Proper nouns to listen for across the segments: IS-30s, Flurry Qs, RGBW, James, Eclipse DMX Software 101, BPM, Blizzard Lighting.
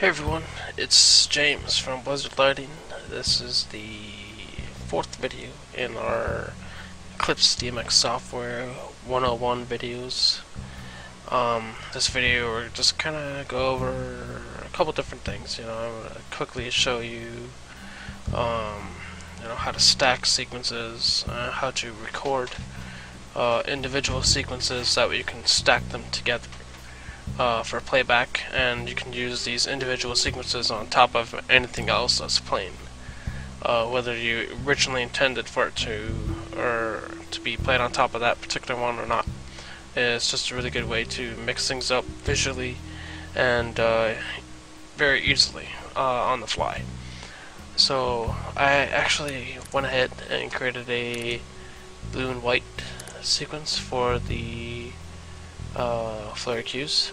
Hey everyone, it's James from Blizzard Lighting. This is the fourth video in our Eclipse DMX Software 101 videos. This video we're just kind of go over a couple different things. I'm gonna quickly show you, how to stack sequences, how to record individual sequences. That way you can stack them together. For playback, and you can use these individual sequences on top of anything else that's playing, whether you originally intended for it to be played on top of that particular one or not. It's just a really good way to mix things up visually and very easily on the fly. So I actually went ahead and created a blue and white sequence for the Flurry Qs,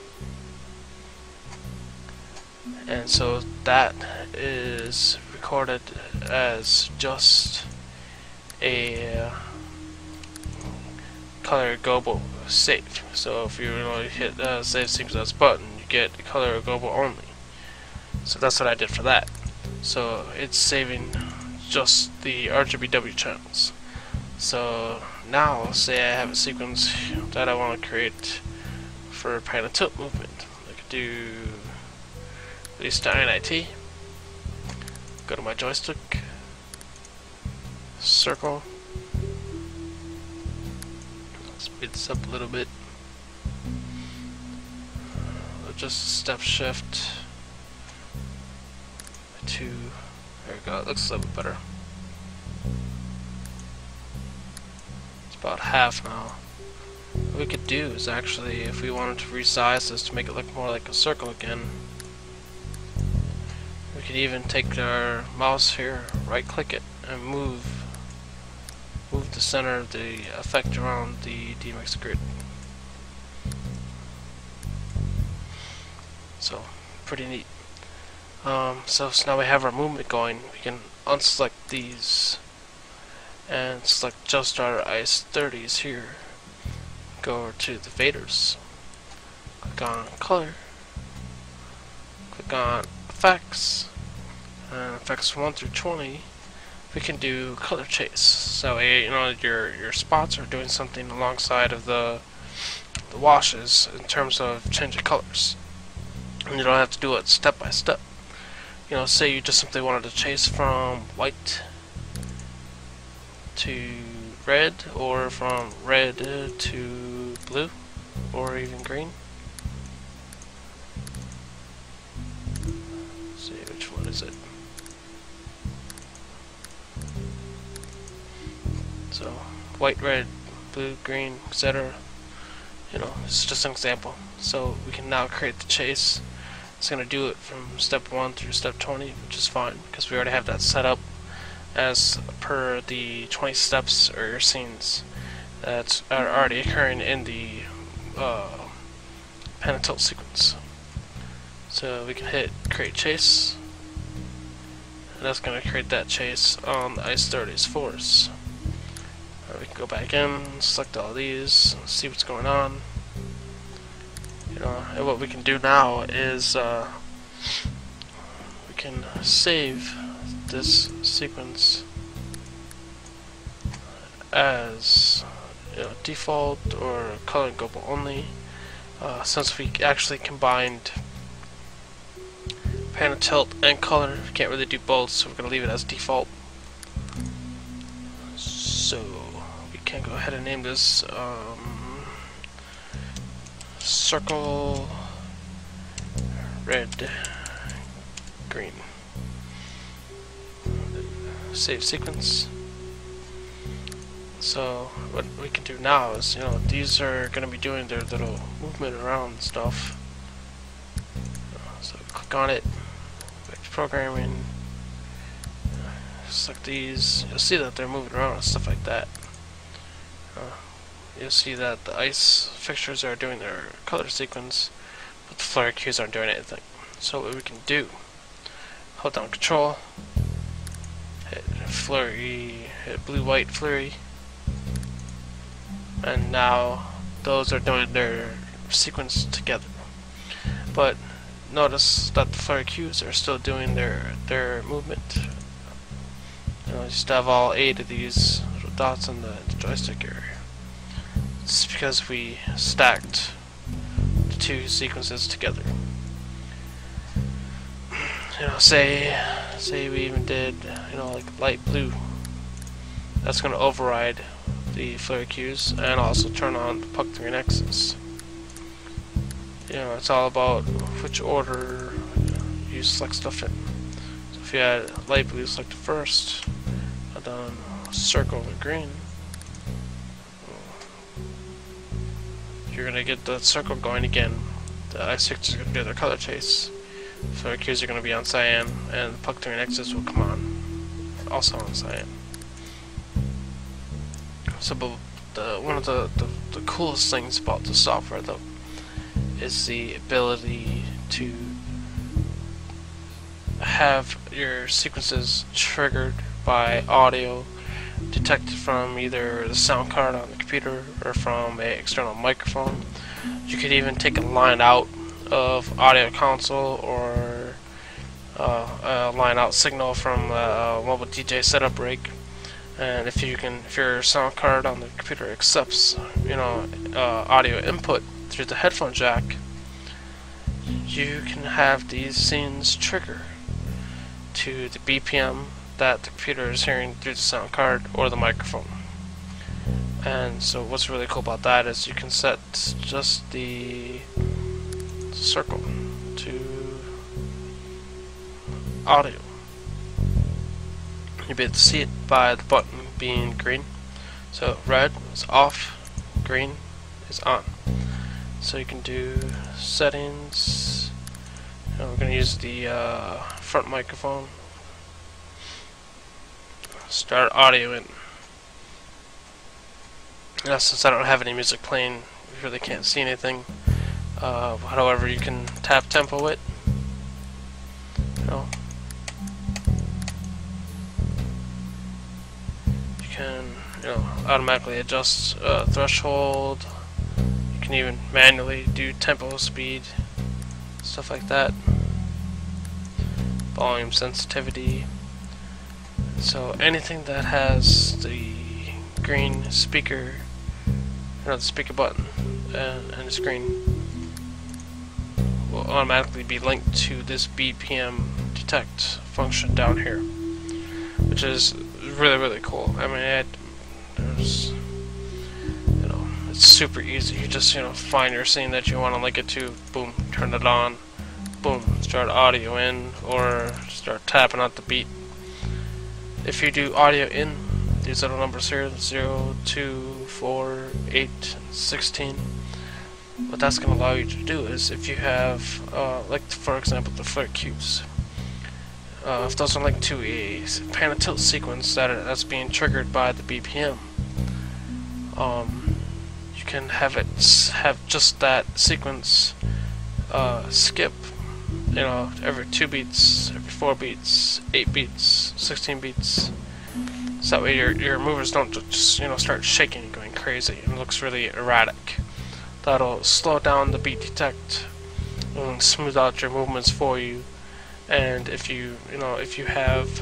and so that is recorded as just a color global save. So if you really hit save sequence button, you get color global only. So that's what I did for that. So it's saving just the RGBW channels. So now, say I have a sequence that I want to create for pan and tilt movement. I could do at least INIT, go to my joystick, circle, speed this up a little bit, just step shift to, there we go, it looks a little bit better. About half now. What we could do is actually, if we wanted to resize this to make it look more like a circle again, we could even take our mouse here, right click it, and move the center of the effect around the DMX grid. So pretty neat. So now we have our movement going, we can unselect these and select just our IS-30s here. Go over to the faders. Click on color. Click on effects. And effects 1 through 20. We can do color chase. So your spots are doing something alongside of the washes in terms of changing colors. And you don't have to do it step by step. Say you just simply wanted to chase from white to red, or from red to blue, or even green. Let's see, which one is it? So white, red, blue, green, etc. It's just an example. So we can now create the chase. It's going to do it from step 1 through step 20, which is fine because we already have that set up as per the 20 steps or your scenes that are already occurring in the pan and tilt sequence. So we can hit create chase, and that's going to create that chase on the IS-30s for us. Or we can go back in, select all these, see what's going on. And what we can do now is we can save this sequence as default or color global only, since we actually combined pan and tilt and color. We can't really do both, so we're going to leave it as default. So we can go ahead and name this circle red green. Save sequence. So what we can do now is, these are going to be doing their little movement around stuff. So click on it, back to programming, select these. You'll see that they're moving around and stuff like that. You'll see that the ice fixtures are doing their color sequence, but the Flurry Qs aren't doing anything. So what we can do, hold down control, hit blue white flurry, and now those are doing their sequence together. But notice that the Flurry Qs are still doing their movement. You know, just have all 8 of these little dots on the joystick area. It's because we stacked the two sequences together. You know, say we even did, you know, like light blue. That's going to override the Flurry Qs and also turn on the Puck 3 Nexus. You know, it's all about which order you select stuff in. So if you had light blue selected first, and then circle the green, you're going to get that circle going again. The IS-30s are going to do their color chase. Flurry Qs are going to be on cyan, and the Puck 3 Nexus will come on, also on cyan. So, but one of the coolest things about the software, though, is the ability to have your sequences triggered by audio detected from either the sound card on the computer or from an external microphone. You could even take a line out of audio console or a line out signal from a mobile DJ setup rig. And if your sound card on the computer accepts, you know, audio input through the headphone jack, you can have these scenes trigger to the BPM that the computer is hearing through the sound card or the microphone. And so what's really cool about that is you can set just the circle to audio. You'll be able to see it by the button being green. So red is off, green is on. So you can do settings. Now we're going to use the front microphone. Start audio in. Now since I don't have any music playing, we really can't see anything. However, you can tap tempo it. You know, automatically adjust threshold. You can even manually do tempo, speed, stuff like that. Volume, sensitivity. So anything that has the green speaker, you know, the speaker button and the screen will automatically be linked to this BPM detect function down here, which is really cool. I mean, there's, you know, it's super easy. You just, you know, find your scene that you want to link it to, boom, turn it on, boom, start audio in, or start tapping out the beat. If you do audio in, these little numbers here, 0, 2, 4, 8, 16, what that's going to allow you to do is if you have, like for example, the Flurry Qs. If those are linked to a pan and tilt sequence that's being triggered by the BPM, you can have just that sequence skip, you know, every 2 beats, every 4 beats, 8 beats, 16 beats. So that way your movers don't just, you know, start shaking and going crazy. It looks really erratic. That'll slow down the beat detect and smooth out your movements for you. And if you have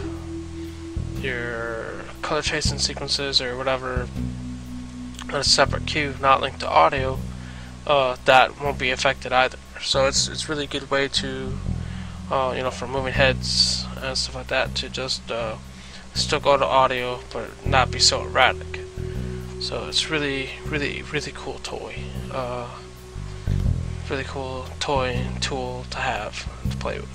your color chasing sequences or whatever on a separate cue not linked to audio, that won't be affected either. So it's really a good way to you know, for moving heads and stuff like that, to just still go to audio but not be so erratic. So it's really cool toy. Really cool toy and tool to have to play with.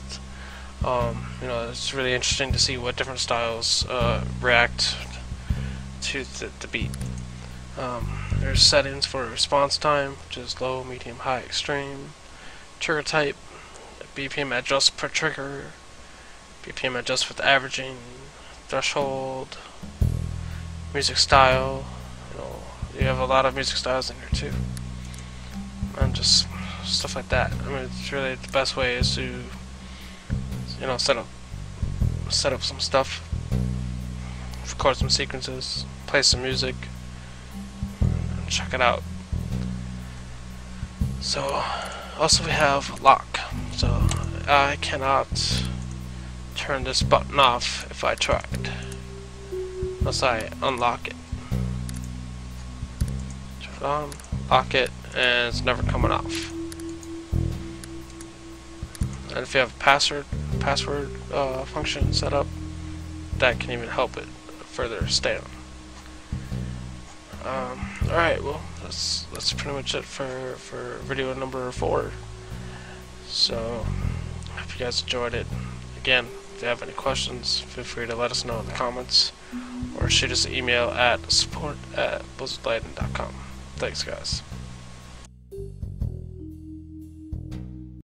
You know, it's really interesting to see what different styles react to the beat. There's settings for response time, which is low, medium, high, extreme. Trigger type, BPM adjust per trigger, BPM adjust with averaging, threshold, music style. You know, you have a lot of music styles in here too, and just stuff like that. I mean, it's really the best way is to, you know, set up some stuff, record some sequences, play some music, and check it out. So, also we have lock. so I cannot turn this button off if I tried, unless I unlock it. Turn it on, lock it, and it's never coming off. And if you have a password function set up, that can even help it further stay on. Alright, well, that's pretty much it for video number 4. So, I hope you guys enjoyed it. Again, if you have any questions, feel free to let us know in the comments, or shoot us an email at support@blizzardlighting.com. Thanks, guys.